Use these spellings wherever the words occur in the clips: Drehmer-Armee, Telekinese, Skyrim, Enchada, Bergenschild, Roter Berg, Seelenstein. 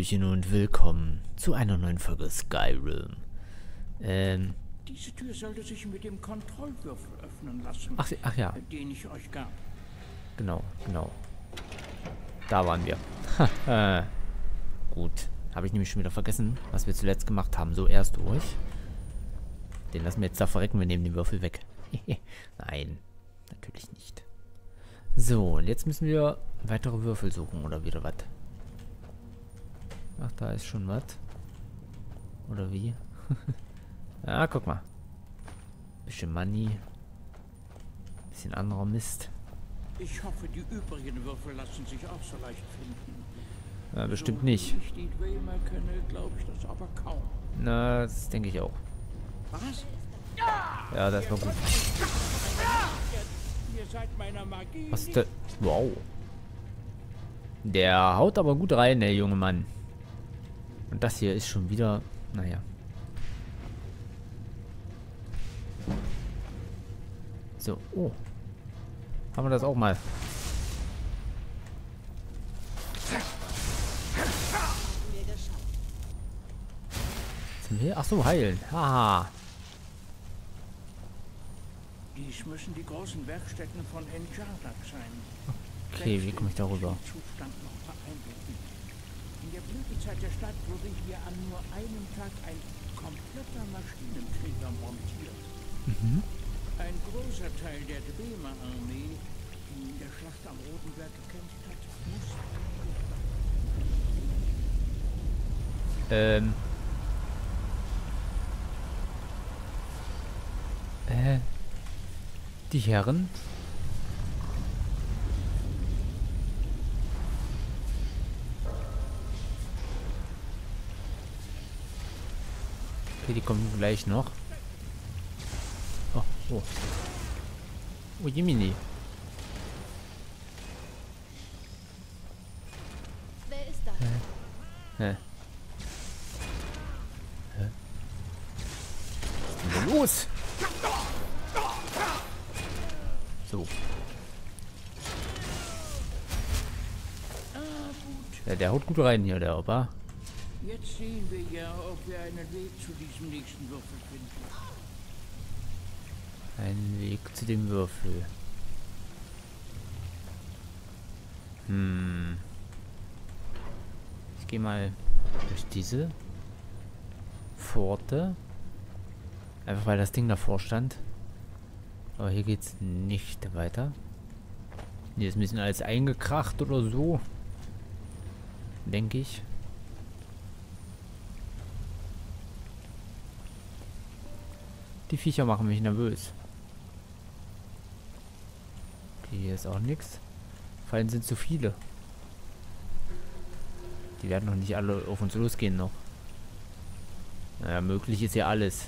Hallöchen und willkommen zu einer neuen Folge Skyrim. Diese Tür sollte sich mit dem Kontrollwürfel öffnen lassen. Ach ja. Den ich euch gab. Genau. Da waren wir. Gut. Habe ich nämlich schon wieder vergessen, was wir zuletzt gemacht haben. So, erst durch. Den lassen wir jetzt da verrecken. Wir nehmen den Würfel weg. Nein. Natürlich nicht. So, und jetzt müssen wir weitere Würfel suchen oder wieder was. Ach, da ist schon was. Oder wie? Ah, guck mal. Bisschen Money. Bisschen anderer Mist. Ich hoffe, die übrigen Würfel lassen sich auch so leicht finden. Na, bestimmt nicht. Na, das denke ich auch. Was? Ja, das war gut. Was ist das? Wow. Der haut aber gut rein, der junge Mann. Und das hier ist schon wieder... Naja. So, oh. Haben wir das auch mal. Ach so, heilen. Haha. Dies müssen die großen Werkstätten von Enchada sein. Okay, wie komme ich darüber? In der Blütezeit der Stadt wurde hier an nur einem Tag ein kompletter Maschinenkrieger montiert. Mhm. Ein großer Teil der Drehmer-Armee, die in der Schlacht am Roten Berg gekämpft hat, musste. Die Herren? Okay, die kommen gleich noch. Oh, oh. Oh, Jiminy. Wer ist das? Hä? Los! So. Ja, der haut gut rein hier, der Opa. Jetzt sehen wir ja, ob wir einen Weg zu diesem nächsten Würfel finden. Einen Weg zu dem Würfel. Hm. Ich gehe mal durch diese Pforte. Einfach weil das Ding davor stand. Aber hier geht's nicht weiter. Hier ist ein bisschen alles eingekracht oder so. Denke ich. Die Viecher machen mich nervös. Okay, hier ist auch nichts. Vor allem sind zu viele. Die werden noch nicht alle auf uns losgehen noch. Naja, möglich ist ja alles.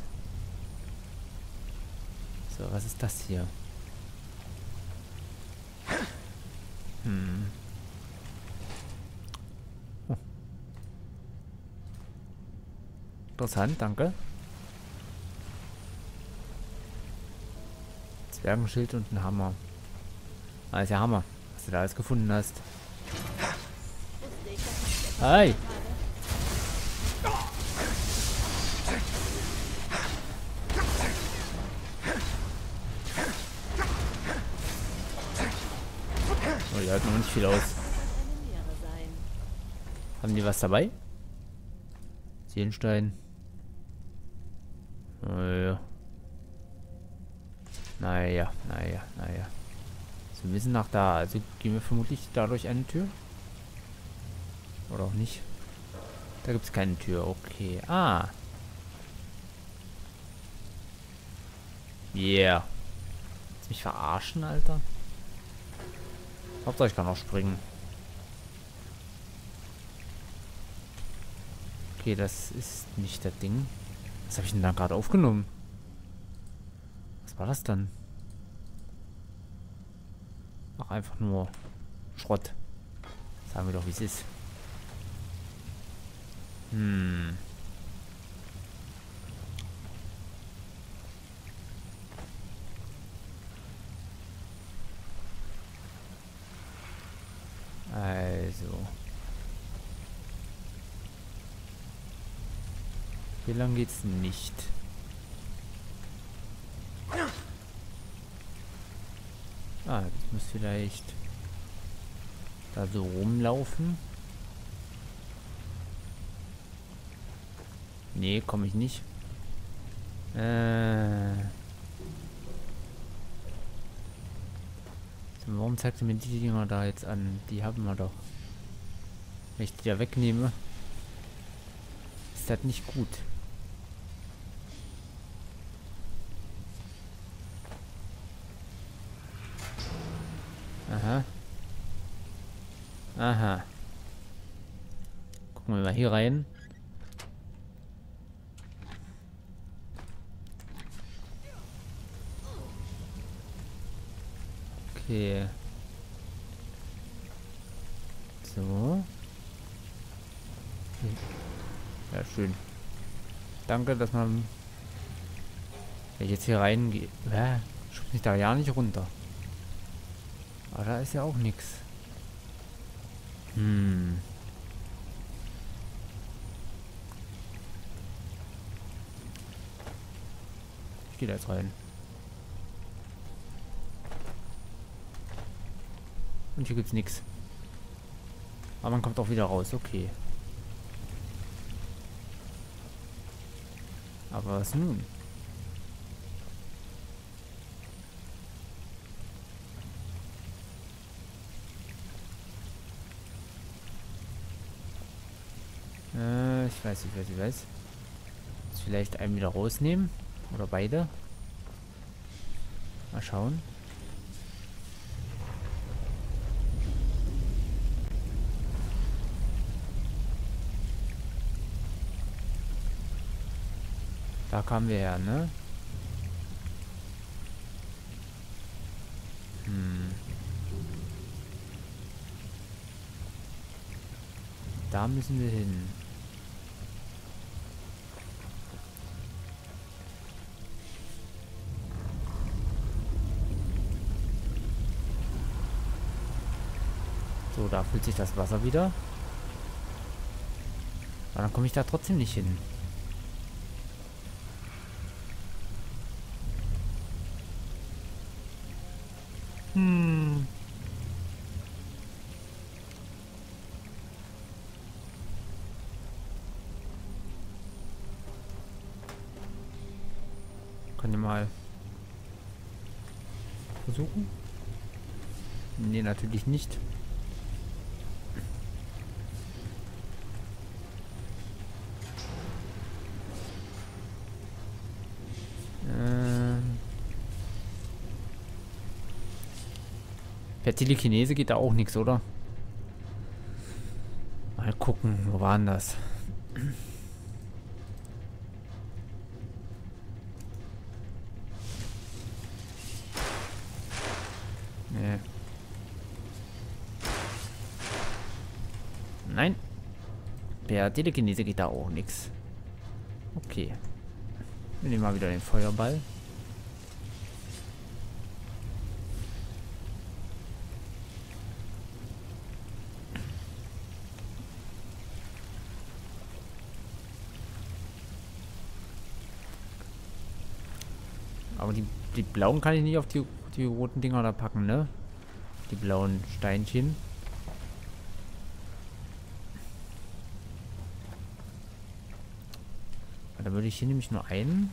So, was ist das hier? Hm. Oh. Interessant, danke. Bergenschild und ein Hammer. Ah, ist ja Hammer, was du da alles gefunden hast. Hey! Oh, die halten noch nicht viel aus. Haben die was dabei? Seelenstein. Oh, ja. Naja. So, wir sind nach da. Also gehen wir vermutlich dadurch eine Tür. Oder auch nicht. Da gibt es keine Tür. Okay. Ah. Yeah. Willst du mich verarschen, Alter? Hauptsache ich kann auch springen. Okay, das ist nicht das Ding. Was habe ich denn da gerade aufgenommen? Was war das dann? Ach, einfach nur Schrott. Sagen wir doch, wie es ist. Hm. Also. Hier lang geht's nicht. Ah, ich muss vielleicht da so rumlaufen. Nee, komme ich nicht. Warum zeigt ihr mir die Dinger da jetzt an? Die haben wir doch. Wenn ich die da wegnehme, ist das nicht gut. Aha. Aha. Gucken wir mal hier rein. Okay. So. Ja, schön. Danke, dass man... Wenn ich jetzt hier reingehe... Schub mich da ja nicht runter. Aber da ist ja auch nichts. Hm. Ich gehe da jetzt rein. Und hier gibt's nichts. Aber man kommt auch wieder raus, okay. Aber was nun? Ich weiß. Jetzt vielleicht einen wieder rausnehmen. Oder beide. Mal schauen. Da kamen wir her, ne? Da müssen wir hin. So, da füllt sich das Wasser wieder. Aber dann komme ich da trotzdem nicht hin. Kann ich mal versuchen? Nee, natürlich nicht. Per Telekinese geht da auch nichts, oder? Mal gucken, wo war denn das? Nee. Nein. Per Telekinese geht da auch nichts. Okay. Wir nehmen mal wieder den Feuerball. Aber die blauen kann ich nicht auf die roten Dinger da packen, ne? Die blauen Steinchen. Da würde ich hier nämlich nur einen.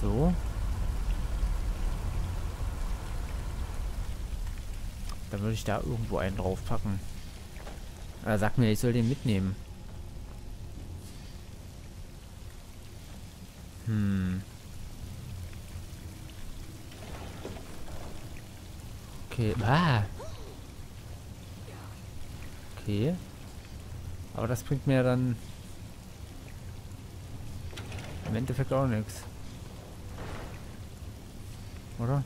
So. Da würde ich da irgendwo einen draufpacken. Er sagt mir, ich soll den mitnehmen. Okay. Okay. Aber das bringt mir dann im Endeffekt auch nichts. Oder?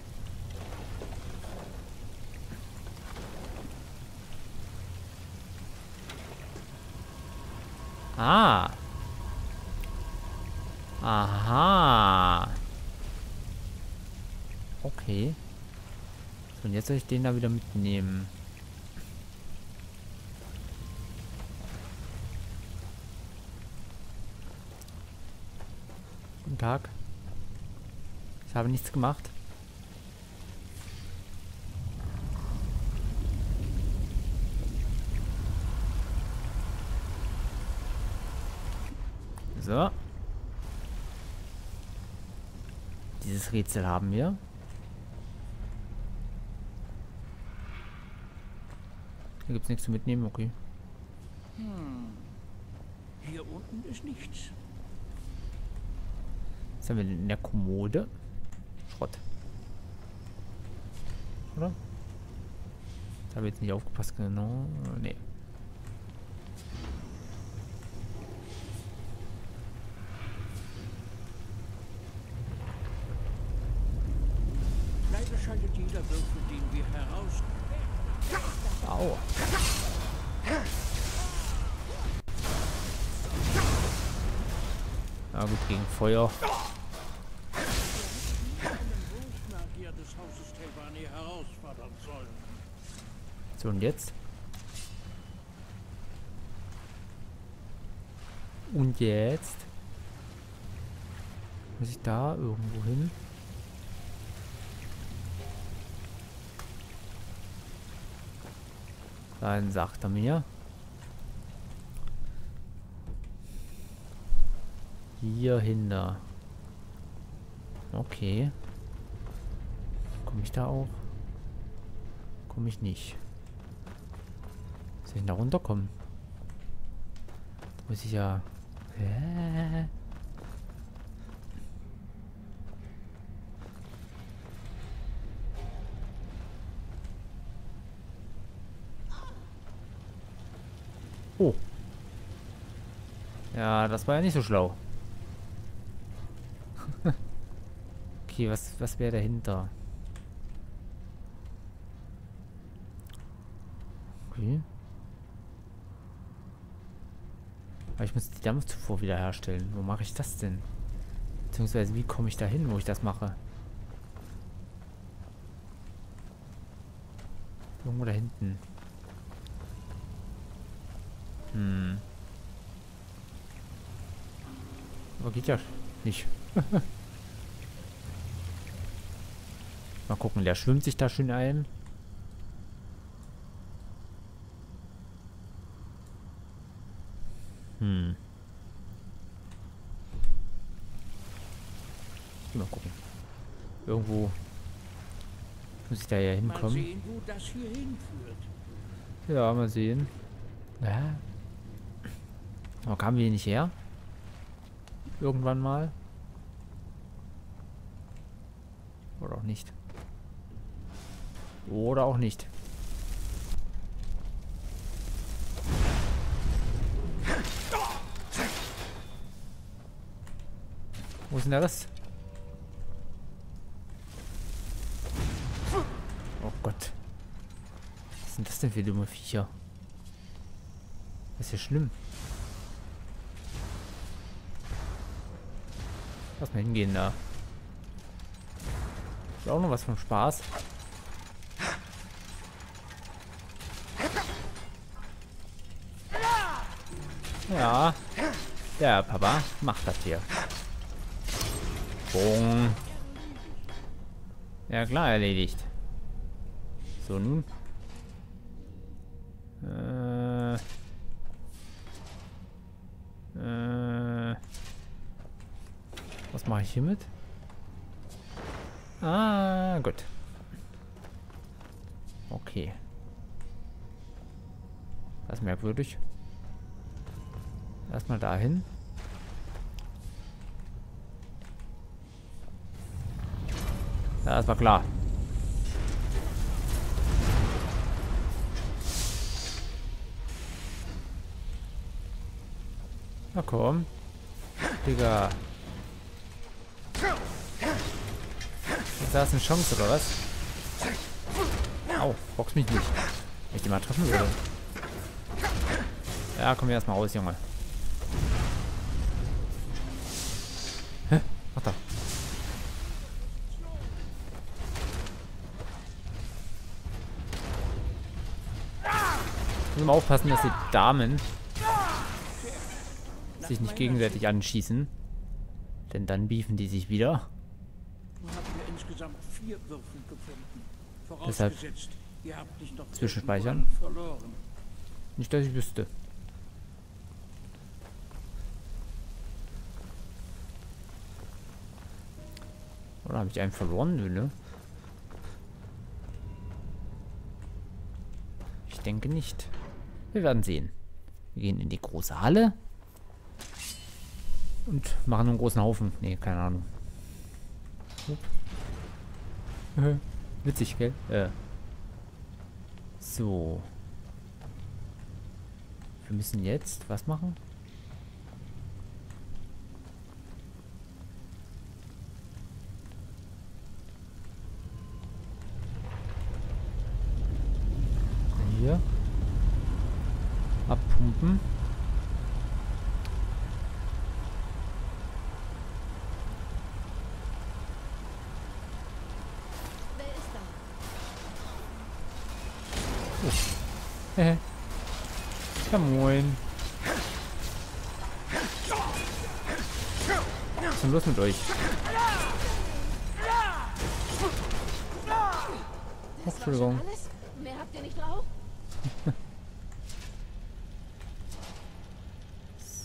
Ah! Aha. Okay. So, und jetzt soll ich den da wieder mitnehmen. Tag. Ich habe nichts gemacht. So. Dieses Rätsel haben wir. Hier gibt es nichts zu mitnehmen, okay. Hier unten ist nichts. Was haben wir denn in der Kommode? Schrott. Oder? Da habe ich jetzt nicht aufgepasst, genau. Nee. Leider schaltet jeder Würfel, den wir heraus. Au. Na gut, gegen Feuer. So, und jetzt? Und jetzt? Muss ich da irgendwo hin? Dann sagt er mir. Hier hinter. Okay. Komme ich da auch? Komme ich nicht. Soll ich da runterkommen? Da muss ich ja... Hä? Oh. Ja, das war ja nicht so schlau. Okay, was wäre dahinter? Okay. Aber ich muss die Dampfzufuhr wiederherstellen. Wo mache ich das denn? Beziehungsweise, wie komme ich da hin, wo ich das mache? Irgendwo da hinten. Hm. Aber geht ja nicht. Mal gucken, der schwimmt sich da schön ein. Hm. Mal gucken. Irgendwo muss ich da ja hinkommen. Mal sehen, wo das hier hinführt. Ja, mal sehen. Ja. Aber kamen wir hier nicht her? Irgendwann mal? Oder auch nicht. Oder auch nicht. Wo ist denn das? Oh Gott. Was sind das denn für dumme Viecher? Das ist ja schlimm. Lass mal hingehen da. Ist auch noch was vom Spaß. Ja. Der Papa macht das hier. Boom. Ja klar, erledigt. So, nun. Was mache ich hiermit? Ah, gut. Okay. Das ist merkwürdig. Erstmal dahin. Ja, das war klar. Na komm. Digga. Jetzt hast du eine Chance, oder was? Au, box mich nicht. Wenn ich den mal treffen würde. Ja, komm hier erstmal raus, Junge. Hä? Mach da. Ich muss mal aufpassen, dass die Damen sich nicht gegenseitig anschießen. Denn dann beefen die sich wieder. Nun haben wir insgesamt 4 Würfel gefunden. Vorausgesetzt, ihr habt nicht noch zwischenspeichern. Verloren. Nicht, dass ich wüsste. Oder habe ich einen verloren? Nö, ne? Ich denke nicht. Wir werden sehen. Wir gehen in die große Halle. Und machen einen großen Haufen. Ne, keine Ahnung. Witzig, gell? So. Wir müssen jetzt was machen? Hier. Abpumpen. Ja, moin. Was ist denn los mit euch? Das Entschuldigung. Alles? Mehr habt ihr nicht drauf?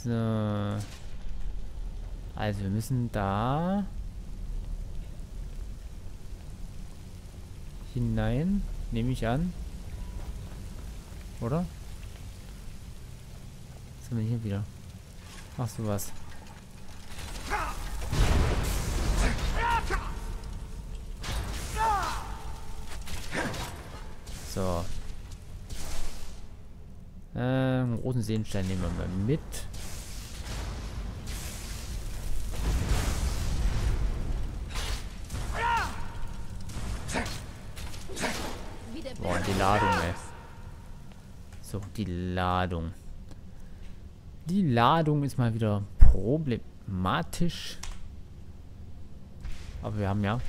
So. Also wir müssen da hinein, nehme ich an. Oder? Was haben wir hier wieder? Ach so was. So. Einen großen Seelenstein nehmen wir mal mit. Boah, die Ladung, ey. So, die Ladung. Die Ladung ist mal wieder problematisch. Aber wir haben ja.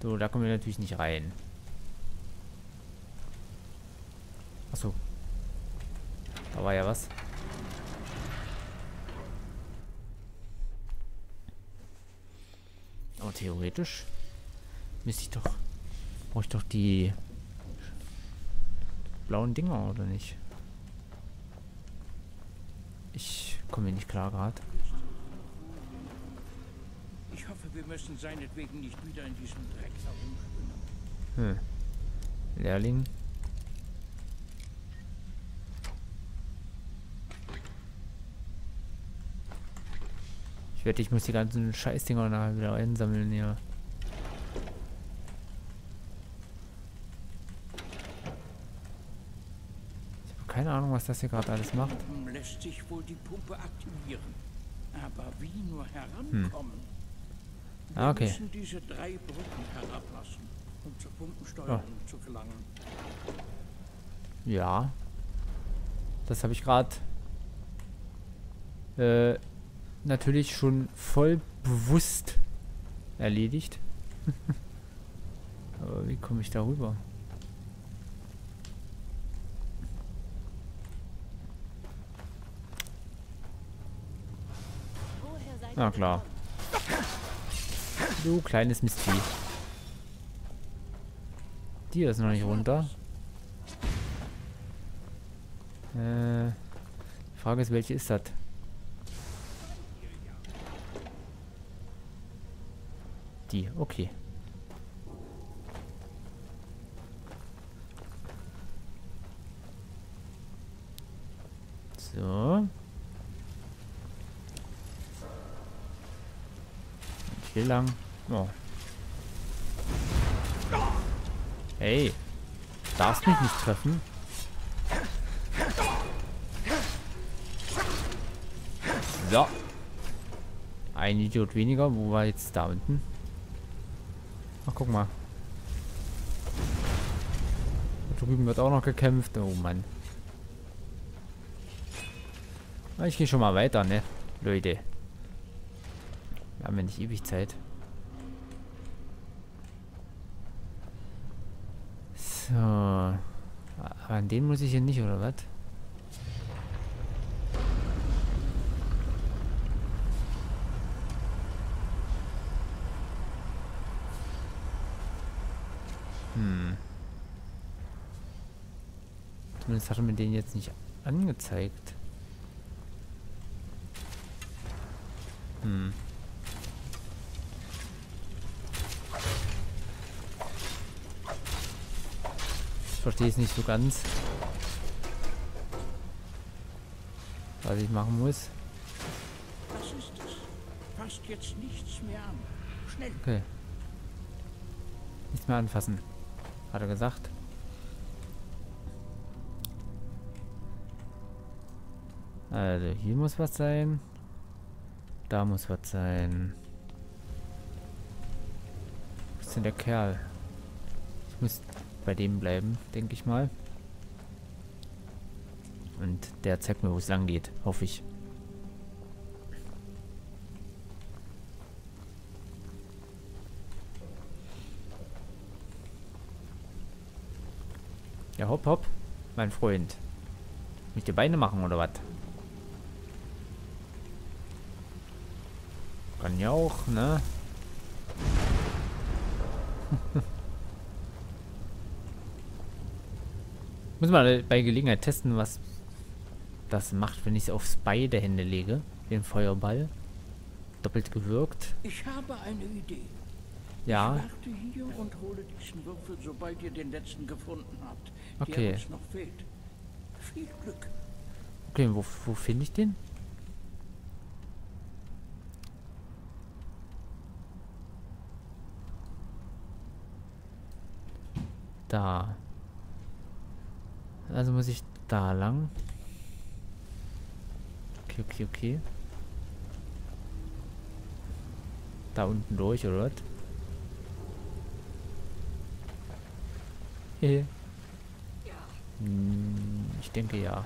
So, da kommen wir natürlich nicht rein. Achso. Da war ja was. Aber theoretisch müsste ich doch. Brauche ich doch die blauen Dinger, oder nicht? Ich komme nicht klar gerade. Ich hoffe, wir müssen seinetwegen nicht wieder in diesem Dreck herumschwimmen. Hm. Lehrling. Ich wette, ich muss die ganzen Scheißdinger nachher wieder einsammeln, ja. Keine Ahnung, was das hier gerade alles macht. Lässt sich wohl die Pumpe aktivieren. Aber wie nur herankommen? Hm. Ah, okay. Wir müssen diese 3 Brücken herablassen, um zur Pumpensteuerung zu gelangen. Ja. Das habe ich gerade natürlich schon voll bewusst erledigt. Aber wie komme ich da rüber? Na klar. Du kleines Mistvieh. Die ist noch nicht runter. Die Frage ist, welche ist das? Die, okay. So. Lang. Oh. Ey, darfst mich nicht treffen. So. Ein Idiot weniger. Wo war jetzt da unten? Ach, guck mal. Da drüben wird auch noch gekämpft. Oh Mann. Ich gehe schon mal weiter, ne? Leute. Haben wir nicht ewig Zeit. So. Aber an den muss ich hier nicht, oder was? Hm. Zumindest hat er mir den jetzt nicht angezeigt. Hm. Ich verstehe es nicht so ganz, was ich machen muss. Was ist das? Passt jetzt nichts mehr an. Schnell. Okay. Nichts mehr anfassen, hat er gesagt. Also hier muss was sein. Da muss was sein. Wo ist denn der Kerl? Ich muss bei dem bleiben, denke ich mal. Und der zeigt mir, wo es lang geht, hoffe ich. Ja, hopp, hopp, mein Freund. Muss ich die Beine machen, oder was? Kann ja auch, ne? Muss mal bei Gelegenheit testen, was das macht, wenn ich es auf beide Hände lege. Den Feuerball. Doppelt gewirkt. Ich habe eine Idee. Ja. Ich warte hier und hole diesen Würfel, sobald ihr den letzten gefunden habt. Okay. Der uns noch fehlt. Viel Glück. Okay, wo finde ich den? Da. Also muss ich da lang. Okay, okay, okay. Da unten durch, oder was? Ich denke ja.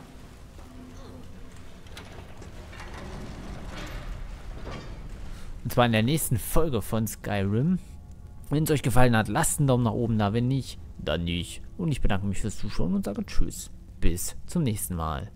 Und zwar in der nächsten Folge von Skyrim. Wenn es euch gefallen hat, lasst einen Daumen nach oben da. Wenn nicht, dann nicht. Und ich bedanke mich fürs Zuschauen und sage Tschüss. Bis zum nächsten Mal.